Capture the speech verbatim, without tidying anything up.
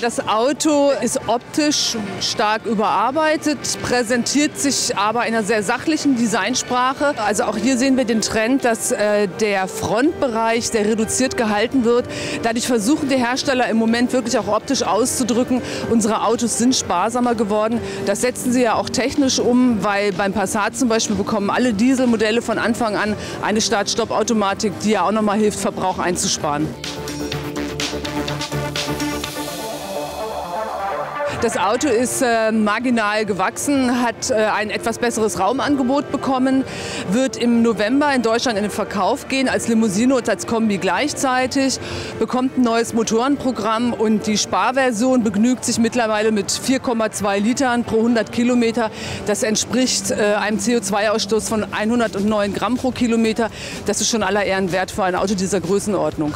Das Auto ist optisch stark überarbeitet, präsentiert sich aber in einer sehr sachlichen Designsprache. Also auch hier sehen wir den Trend, dass äh, der Frontbereich sehr reduziert gehalten wird. Dadurch versuchen die Hersteller im Moment wirklich auch optisch auszudrücken, unsere Autos sind sparsamer geworden. Das setzen sie ja auch technisch um, weil beim Passat zum Beispiel bekommen alle Dieselmodelle von Anfang an eine Start-Stopp-Automatik, die ja auch nochmal hilft, Verbrauch einzusparen. Das Auto ist äh, marginal gewachsen, hat äh, ein etwas besseres Raumangebot bekommen, wird im November in Deutschland in den Verkauf gehen, als Limousine und als Kombi gleichzeitig, bekommt ein neues Motorenprogramm und die Sparversion begnügt sich mittlerweile mit vier Komma zwei Litern pro hundert Kilometer. Das entspricht äh, einem C O zwei Ausstoß von hundertneun Gramm pro Kilometer. Das ist schon aller Ehren wert für ein Auto dieser Größenordnung.